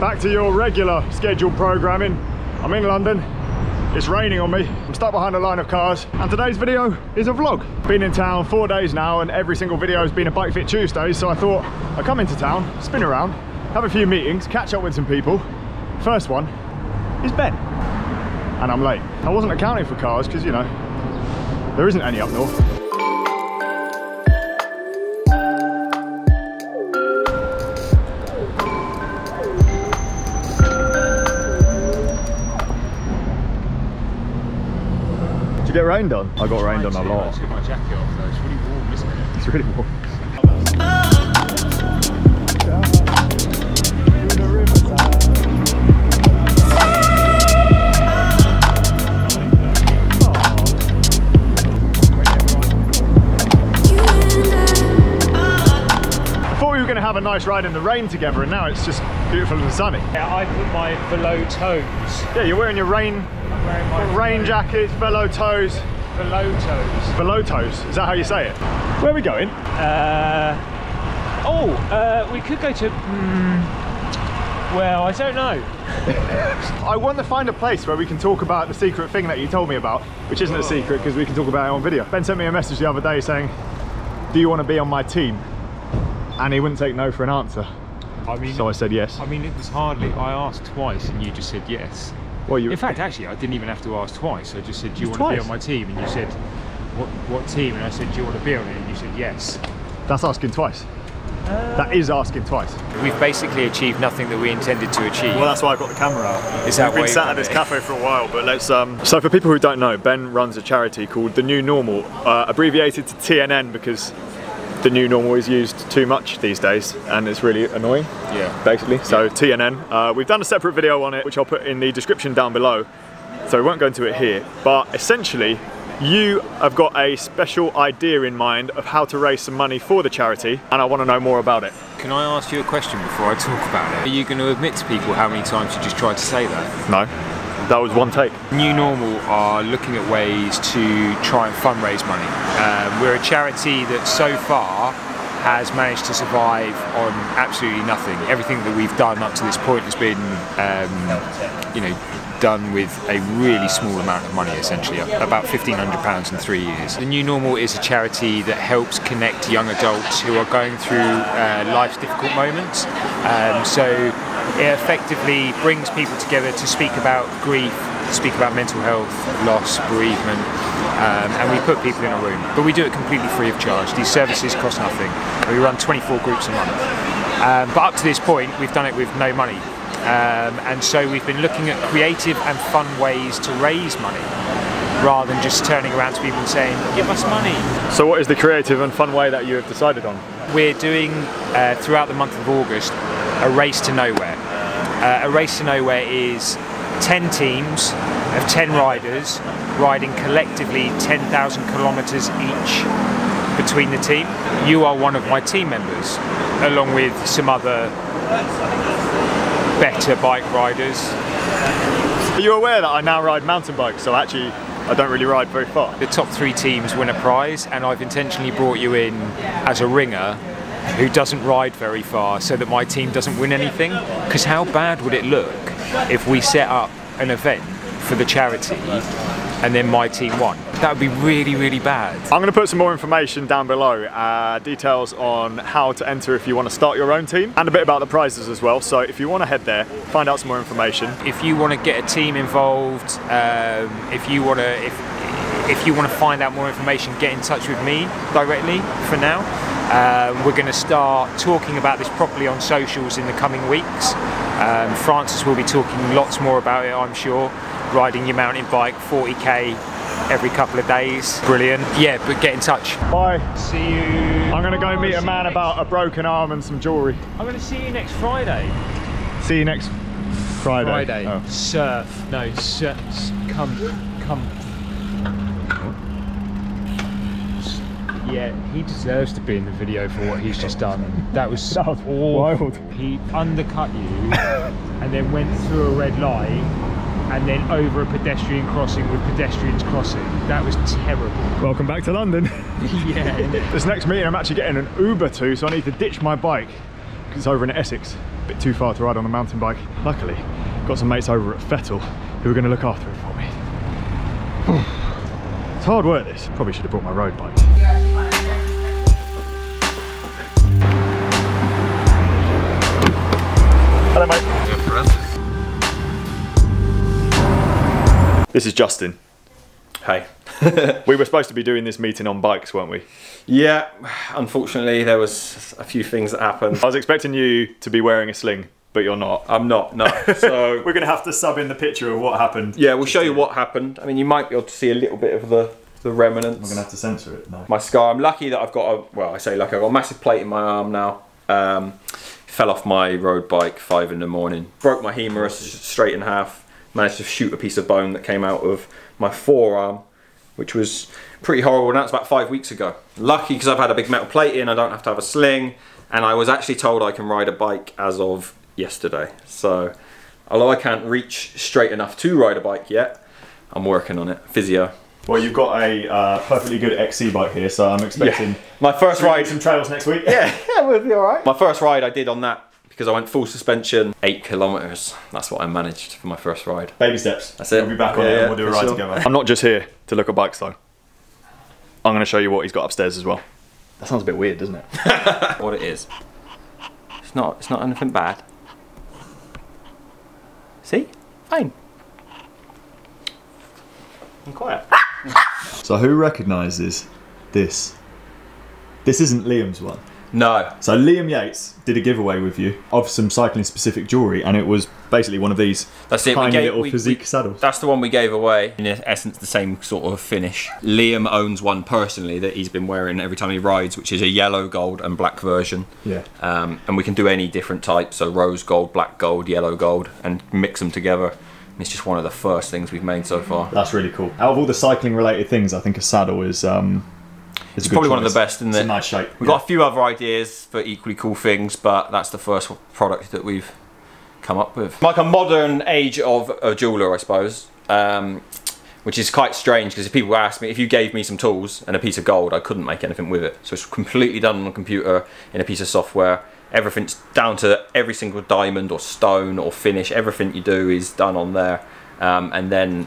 Back to your regular scheduled programming. I'm in London. It's raining on me. I'm stuck behind a line of cars, and today's video is a vlog. Been in town 4 days now, and every single video has been a Bike Fit Tuesday, so I thought I'd come into town, spin around, have a few meetings, catch up with some people. First one is Ben. And I'm late. I wasn't accounting for cars because, you know, there isn't any up north. Did you get rained on? I got rained on a lot. I just got my jacket off though. It's really warm, isn't it? It's really warm. A nice ride in the rain together, and now it's just beautiful and sunny. Yeah, I put my velour toes. Yeah, you're wearing your rain jacket, velour toes. Velour toes. Velour toes. Is that how you say it? Where are we going? We could go to. Well, I don't know. I want to find a place where we can talk about the secret thing that you told me about, which isn't a secret because we can talk about it on video. Ben sent me a message the other day saying, "Do you want to be on my team?" And he wouldn't take no for an answer. I mean, so I said yes. I mean, it was hardly, I asked twice and you just said yes. Well, you... In fact, actually, I didn't even have to ask twice. I just said, do you want to be on my team? And you said, what team? And I said, do you want to be on it? And you said yes. That's asking twice. That is asking twice. We've basically achieved nothing that we intended to achieve. Well, that's why I got the camera out. Is that We've been sat at this cafe for a while, but let's... So for people who don't know, Ben runs a charity called The New Normal, abbreviated to TNN because The New Normal is used too much these days and it's really annoying, yeah, basically. So yeah. TNN, we've done a separate video on it which I'll put in the description down below, so we won't go into it here, but essentially you have got a special idea in mind of how to raise some money for the charity, and I want to know more about it. Can I ask you a question before I talk about it? Are you going to admit to people how many times you just tried to say that? No, that was one take. New Normal are looking at ways to try and fundraise money. We're a charity that so far has managed to survive on absolutely nothing. Everything that we've done up to this point has been, done with a really small amount of money, essentially, about £1,500 in 3 years. The New Normal is a charity that helps connect young adults who are going through life's difficult moments. It effectively brings people together to speak about grief, speak about mental health, loss, bereavement, and we put people in a room. But we do it completely free of charge. These services cost nothing. We run 24 groups a month. But up to this point, we've done it with no money. And so we've been looking at creative and fun ways to raise money, rather than just turning around to people and saying, give us money. So what is the creative and fun way that you have decided on? We're doing, throughout the month of August, a Race to Nowhere. A Race to Nowhere is 10 teams of 10 riders riding collectively 10,000 kilometres each between the team. You are one of my team members, along with some other better bike riders. Are you aware that I now ride mountain bikes, so actually I don't really ride very far? The top 3 teams win a prize, and I've intentionally brought you in as a ringer who doesn't ride very far so that my team doesn't win anything, because how bad would it look if we set up an event for the charity and then my team won? That would be really, really bad. I'm going to put some more information down below, details on how to enter if you want to start your own team, and a bit about the prizes as well, so if you want to head there, find out some more information. If you want to get a team involved, if you want to find out more information, get in touch with me directly for now. We're going to start talking about this properly on socials in the coming weeks. Francis will be talking lots more about it, I'm sure. Riding your mountain bike 40k every couple of days. Brilliant. Yeah, but get in touch. Bye. See you. I'm going to go meet a man about a broken arm and some jewellery. I'm going to see you next Friday. See you next Friday. Friday. Oh. Surf. No, surf. Come. Yeah, he deserves to be in the video for what he's just done. That was wild. He undercut you and then went through a red light and then over a pedestrian crossing with pedestrians crossing. That was terrible. Welcome back to London. Yeah. This next meeting I'm actually getting an Uber to, so I need to ditch my bike. It's over in Essex, a bit too far to ride on a mountain bike. Luckily, got some mates over at Fettle who are going to look after it for me. It's hard work this. Probably should have brought my road bike. Hello mate. This is Justin. Hey. We were supposed to be doing this meeting on bikes, weren't we? Yeah, unfortunately there was a few things that happened. I was expecting you to be wearing a sling, but you're not. I'm not, no. So we're gonna have to sub in the picture of what happened. Yeah, we'll show you what happened. I mean, you might be able to see a little bit of the remnants. I'm gonna have to censor it now. My scar. I'm lucky that I've got a, well, I say lucky, I've got a massive plate in my arm now. Fell off my road bike 5 in the morning. Broke my humerus straight in half. Managed to shoot a piece of bone that came out of my forearm, which was pretty horrible, and that's about 5 weeks ago. Lucky because I've had a big metal plate in, I don't have to have a sling, and I was actually told I can ride a bike as of yesterday. So, although I can't reach straight enough to ride a bike yet, I'm working on it, physio. Well, you've got a perfectly good XC bike here, so I'm expecting my first ride. Some trails next week. Yeah, we'll be all right. My first ride I did on that, because I went full suspension, 8 kilometers. That's what I managed for my first ride. Baby steps. That's it. We'll be back on it and we'll do a ride together. I'm not just here to look at bikes though. I'm gonna show you what he's got upstairs as well. That sounds a bit weird, doesn't it? What it is. It's not anything bad. See? Fine. I'm quiet. So who recognizes this? This isn't Liam's one. No. So Liam Yates did a giveaway with you of some cycling specific jewellery, and it was basically one of these tiny little physique saddles. That's the one we gave away. In essence, the same sort of finish. Liam owns one personally that he's been wearing every time he rides, which is a yellow, gold and black version. Yeah. And we can do any different types, so rose gold, black gold, yellow gold, and mix them together. It's just one of the first things we've made so far. That's really cool. Out of all the cycling related things, I think a saddle is it's probably one of the best, isn't it? It's a nice shape. We've got a few other ideas for equally cool things, but that's the first product that we've come up with. Like a modern age of a jeweller, I suppose, which is quite strange, because if people ask me, if you gave me some tools and a piece of gold, I couldn't make anything with it. So it's completely done on the computer in a piece of software. Everything's down to every single diamond or stone or finish. Everything you do is done on there, and then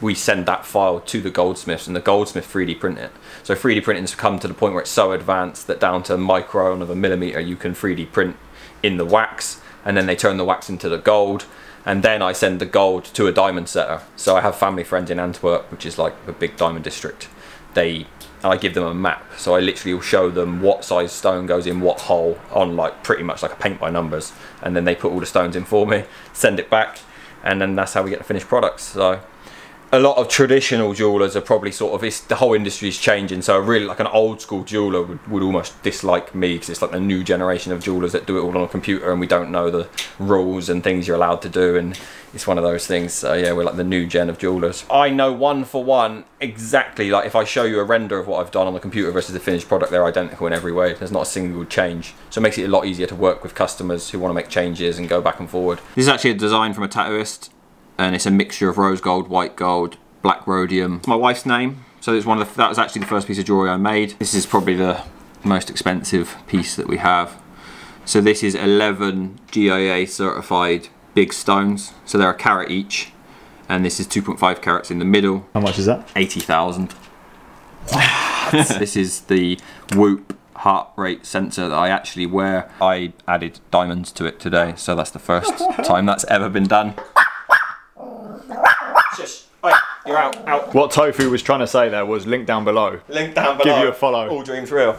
we send that file to the goldsmiths, and the goldsmith 3D print it. So 3D printing has come to the point where it's so advanced that down to a micron of a millimetre you can 3D print in the wax, and then they turn the wax into the gold, and then I send the gold to a diamond setter. So I have family friends in Antwerp, which is like a big diamond district. I give them a map, so I literally will show them what size stone goes in what hole on like pretty much like a paint by numbers, and then they put all the stones in for me, send it back, and then that's how we get the finished products. So a lot of traditional jewellers are probably sort of, the whole industry is changing, so really like an old school jeweller would almost dislike me, because it's like the new generation of jewellers that do it all on a computer, and we don't know the rules and things you're allowed to do, and it's one of those things. So yeah, we're like the new gen of jewellers. I know one for one exactly, like if I show you a render of what I've done on the computer versus the finished product, they're identical in every way. There's not a single change, so it makes it a lot easier to work with customers who want to make changes and go back and forward. This is actually a design from a tattooist, and it's a mixture of rose gold, white gold, black rhodium. It's my wife's name, so it's that was actually the first piece of jewellery I made. This is probably the most expensive piece that we have. So this is 11 GIA certified big stones, so they're a carat each, and this is 2.5 carats in the middle. How much is that? 80,000. This is the Whoop heart rate sensor that I actually wear. I added diamonds to it today, so that's the first time that's ever been done. Oi, you're out, out. What Tofu was trying to say there was link down below. Link down below. Give you a follow. All dreams real.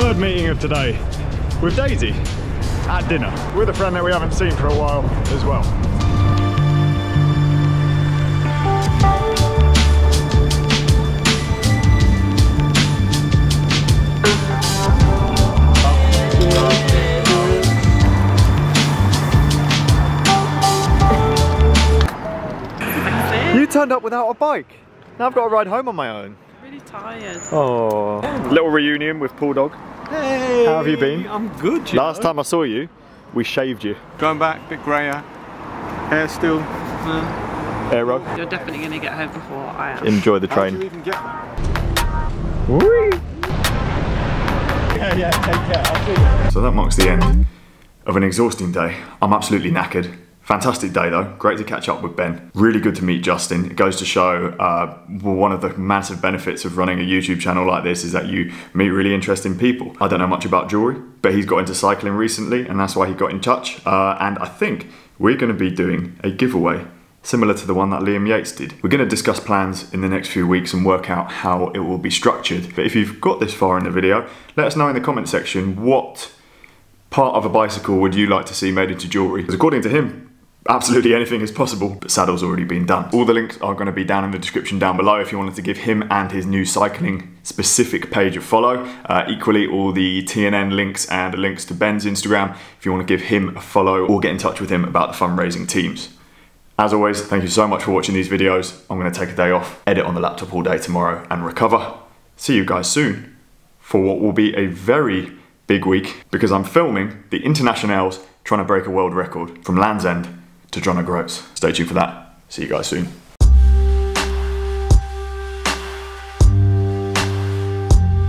Third meeting of today with Daisy. At dinner with a friend that we haven't seen for a while as well. You turned up without a bike. Now I've got to ride home on my own. really tired. Oh, little reunion with Pool Dog. Hey, how have you been? I'm good. Last time I saw you, we shaved you. Going back, a bit grayer. Hair still. Aero. You're definitely going to get home before I am. Enjoy the train. How did you even get there? Whee! Yeah, yeah, take care. I'll see you. So that marks the end of an exhausting day. I'm absolutely knackered. Fantastic day though, great to catch up with Ben. Really good to meet Justin. It goes to show one of the massive benefits of running a YouTube channel like this is that you meet really interesting people. I don't know much about jewelry, but he's got into cycling recently and that's why he got in touch. And I think we're gonna be doing a giveaway similar to the one that Liam Yates did. We're gonna discuss plans in the next few weeks and work out how it will be structured. But if you've got this far in the video, let us know in the comment section what part of a bicycle would you like to see made into jewelry. Because according to him, absolutely anything is possible, but saddle's already been done. All the links are going to be down in the description down below if you wanted to give him and his new cycling specific page a follow. Equally, all the TNN links and links to Ben's Instagram if you want to give him a follow or get in touch with him about the fundraising teams. As always, thank you so much for watching these videos. I'm going to take a day off, edit on the laptop all day tomorrow and recover. See you guys soon for what will be a very big week because I'm filming the Internationals trying to break a world record from Land's End to John O'Groats. Stay tuned for that. See you guys soon.